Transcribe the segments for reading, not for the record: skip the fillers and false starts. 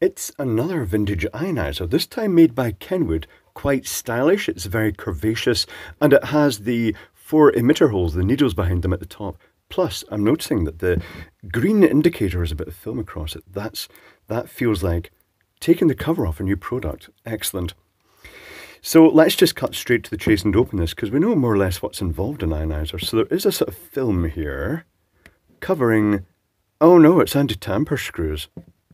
It's another vintage ionizer, this time made by Kenwood. Quite stylish, it's very curvaceous, and it has the four emitter holes, the needles behind them at the top. Plus, I'm noticing that the green indicator is a bit of film across it. That feels like taking the cover off a new product. Excellent. So let's just cut straight to the chase and open this, because we know more or less what's involved in ionizers. So there is a sort of film here covering... Oh no, it's anti-tamper screws.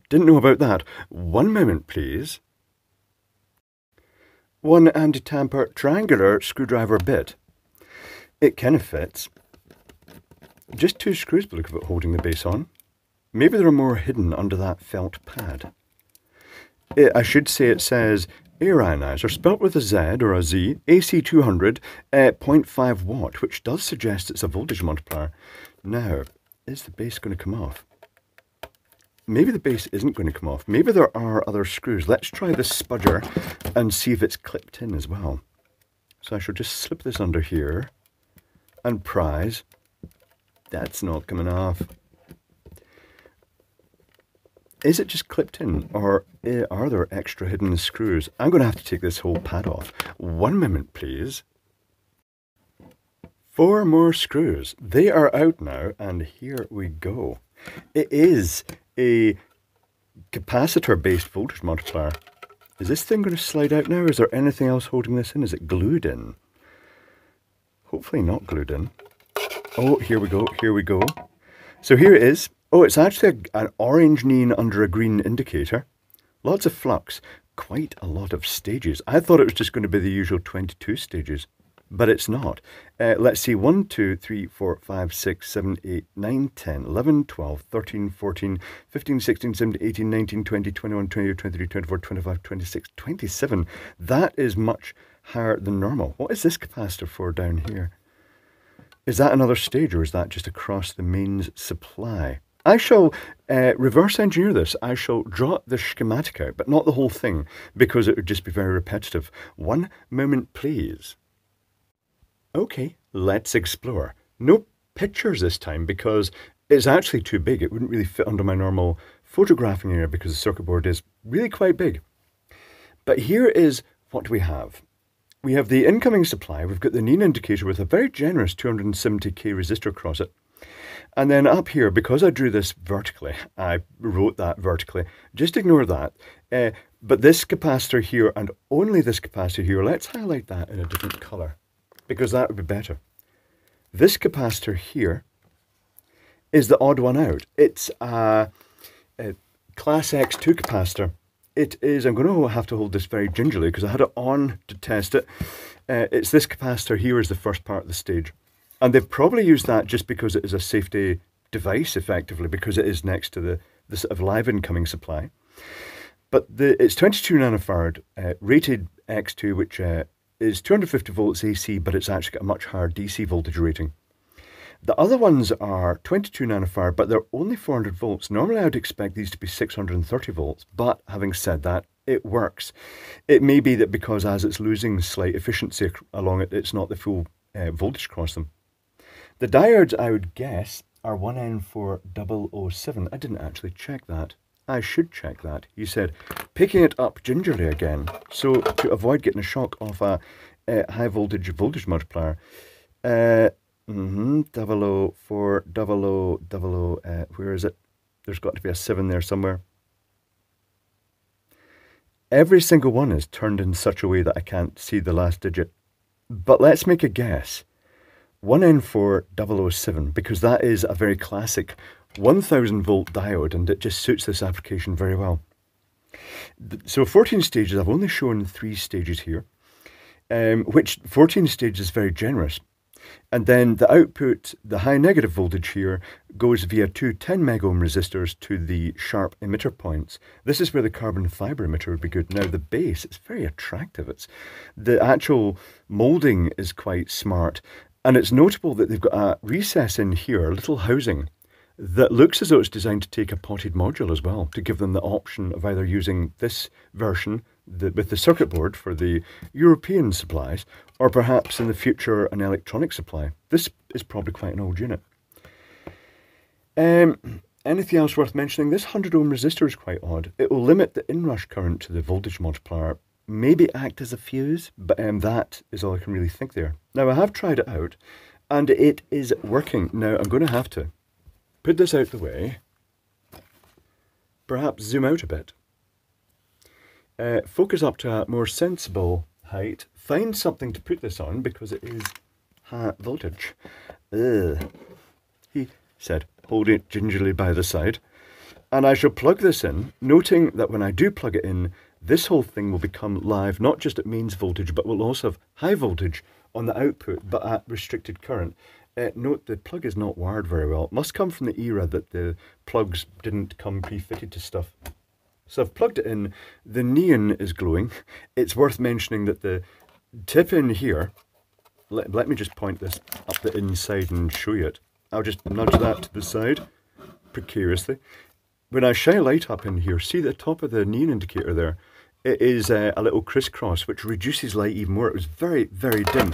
Didn't know about that. One moment, please. One anti-tamper triangular screwdriver bit. It kind of fits. Just two screws by the look of it holding the base on. Maybe there are more hidden under that felt pad. I should say it says air ionizer, spelt with a Z or a Z, AC200, 0.5 watt, which does suggest it's a voltage multiplier. Now, is the base going to come off? Maybe the base isn't going to come off. Maybe there are other screws. Let's try this spudger and see if it's clipped in as well. So I shall just slip this under here and prise. That's not coming off. Is it just clipped in, or are there extra hidden screws? I'm going to have to take this whole pad off. One moment, please. Four more screws. They are out now, and here we go. It is a capacitor-based voltage multiplier. Is this thing going to slide out now? Is there anything else holding this in? Is it glued in? Hopefully not glued in. Oh, here we go, here we go. So here it is. Oh, it's actually an orange neon under a green indicator. Lots of flux. Quite a lot of stages. I thought it was just going to be the usual 22 stages. But it's not. Let's see, 1, 2, 3, 4, 5, 6, 7, 8, 9, 10, 11, 12, 13, 14, 15, 16, 17, 18, 19, 20, 21, 22, 23, 24, 25, 26, 27. That is much higher than normal. What is this capacitor for down here? Is that another stage, or is that just across the mains supply? I shall reverse engineer this. I shall draw the schematic out, but not the whole thing, because it would just be very repetitive. One moment, please. Okay, let's explore. No pictures this time because it's actually too big. It wouldn't really fit under my normal photographing area because the circuit board is really quite big. But here is what we have. We have the incoming supply. We've got the neon indicator with a very generous 270k resistor across it. And then up here, because I drew this vertically, I wrote that vertically. Just ignore that. But this capacitor here, and only this capacitor here, let's highlight that in a different colour, because that would be better. This capacitor here is the odd one out. It's a class X2 capacitor. It is, I'm going to have to hold this very gingerly because I had it on to test it. It's this capacitor here is the first part of the stage. And they've probably used that just because it is a safety device, effectively, because it is next to the sort of live incoming supply. But it's 22 nanofarad, rated X2, which is 250 volts AC, but it's actually got a much higher DC voltage rating. The other ones are 22 nanofarad, but they're only 400 volts. Normally I would expect these to be 630 volts, but having said that, it works. It may be that because as it's losing slight efficiency along it, it's not the full voltage across them. The diodes, I would guess, are 1N4007. I didn't actually check that. I should check that. He said, picking it up gingerly again. So to avoid getting a shock off a high voltage multiplier. 0040000. Where is it? There's got to be a 7 there somewhere. Every single one is turned in such a way that I can't see the last digit. But let's make a guess. 1N4007, because that is a very classic 1000 volt diode, and it just suits this application very well. So 14 stages, I've only shown 3 stages here, which 14 stages is very generous. And then the output, the high negative voltage here, goes via two 10 megohm resistors to the sharp emitter points. This is where the carbon fiber emitter would be good. Now the base, it's very attractive. The actual moulding is quite smart, and it's notable that they've got a recess in here, a little housing, that looks as though it's designed to take a potted module as well, to give them the option of either using this version with the circuit board for the European supplies, or perhaps in the future an electronic supply. This is probably quite an old unit. Anything else worth mentioning? This 100 ohm resistor is quite odd. It will limit the inrush current to the voltage multiplier, maybe act as a fuse, but that is all I can really think there. Now, I have tried it out, and it is working. Now, I'm going to have to put this out the way, perhaps zoom out a bit, focus up to a more sensible height, find something to put this on because it is high voltage. Ugh. He said, hold it gingerly by the side, and I shall plug this in, noting that when I do plug it in, this whole thing will become live, not just at mains voltage, but will also have high voltage on the output, but at restricted current. Note the plug is not wired very well. It must come from the era that the plugs didn't come pre-fitted to stuff. So I've plugged it in. The neon is glowing. It's worth mentioning that the tip in here, let me just point this up the inside and show you it. I'll just nudge that to the side, precariously. When I shine a light up in here, see the top of the neon indicator there? It is a little crisscross, which reduces light even more. It was very, very dim.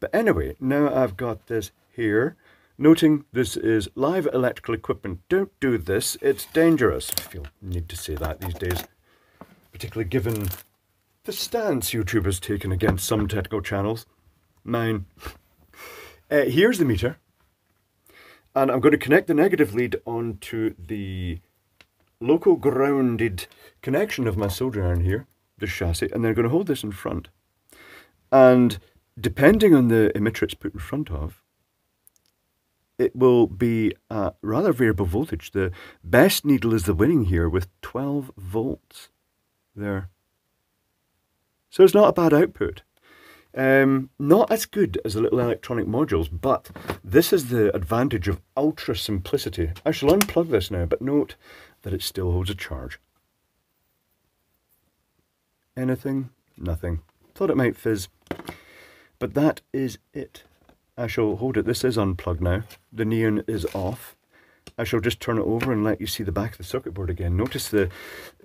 But anyway, now I've got this here. Noting this is live electrical equipment. Don't do this, it's dangerous. I feel need to say that these days, particularly given the stance YouTube has taken against some technical channels. Mine. Here's the meter. And I'm going to connect the negative lead onto the local grounded connection of my soldering iron here, the chassis, and then I'm going to hold this in front. And depending on the emitter it's put in front of, it will be a rather variable voltage. The best needle is the winning here with 12 volts there. So it's not a bad output. Not as good as the little electronic modules, but this is the advantage of ultra simplicity. I shall unplug this now, but note that it still holds a charge. Anything? Nothing. Thought it might fizz, but that is it. I shall hold it. This is unplugged now. The neon is off. I shall just turn it over and let you see the back of the circuit board again. Notice the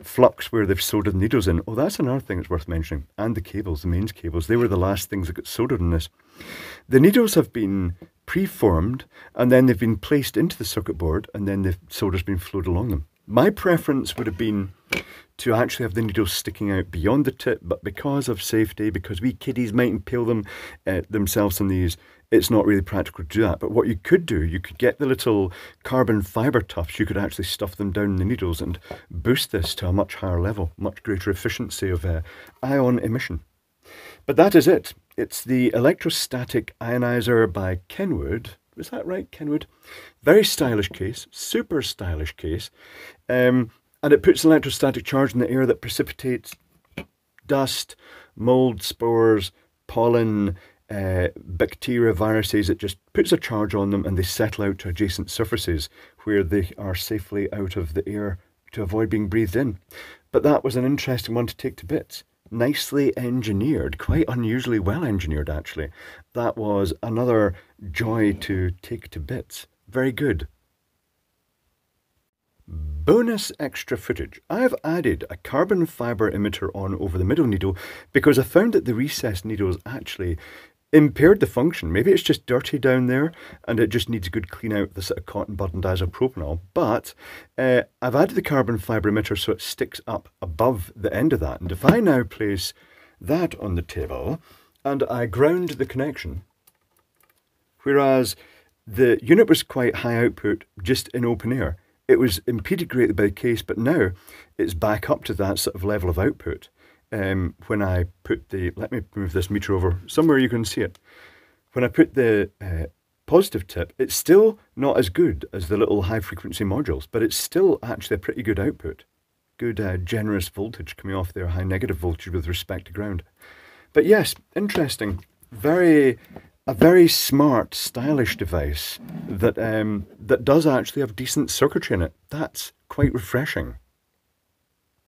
flux where they've soldered the needles in. Oh, that's another thing that's worth mentioning. And the cables, the mains cables. They were the last things that got soldered in this. The needles have been preformed, and then they've been placed into the circuit board, and then the solder's been flowed along them. My preference would have been to actually have the needles sticking out beyond the tip, but because of safety, because we kiddies might impale them themselves in these, it's not really practical to do that. But what you could do, you could get the little carbon fiber tufts, you could actually stuff them down the needles and boost this to a much higher level, much greater efficiency of ion emission. But that is it. It's the electrostatic ionizer by Kenwood. Is that right, Kenwood? Very stylish case, super stylish case. And it puts an electrostatic charge in the air that precipitates dust, mold, spores, pollen, bacteria, viruses. It just puts a charge on them and they settle out to adjacent surfaces where they are safely out of the air to avoid being breathed in. But that was an interesting one to take to bits. Nicely engineered, quite unusually well engineered actually. That was another joy to take to bits. Very good. Bonus extra footage. I've added a carbon fiber emitter on over the middle needle because I found that the recessed needles actually impaired the function. Maybe it's just dirty down there and it just needs a good clean out with a sort of cotton bud and isopropanol, but I've added the carbon fibre emitter so it sticks up above the end of that, and if I now place that on the table and I ground the connection, whereas the unit was quite high output just in open air, it was impeded greatly by the case, but now it's back up to that sort of level of output. When I put the, let me move this meter over, somewhere you can see it. When I put the positive tip, it's still not as good as the little high frequency modules, but it's still actually a pretty good output. Good generous voltage coming off there, high negative voltage with respect to ground. But yes, interesting. A very smart, stylish device that does actually have decent circuitry in it. That's quite refreshing.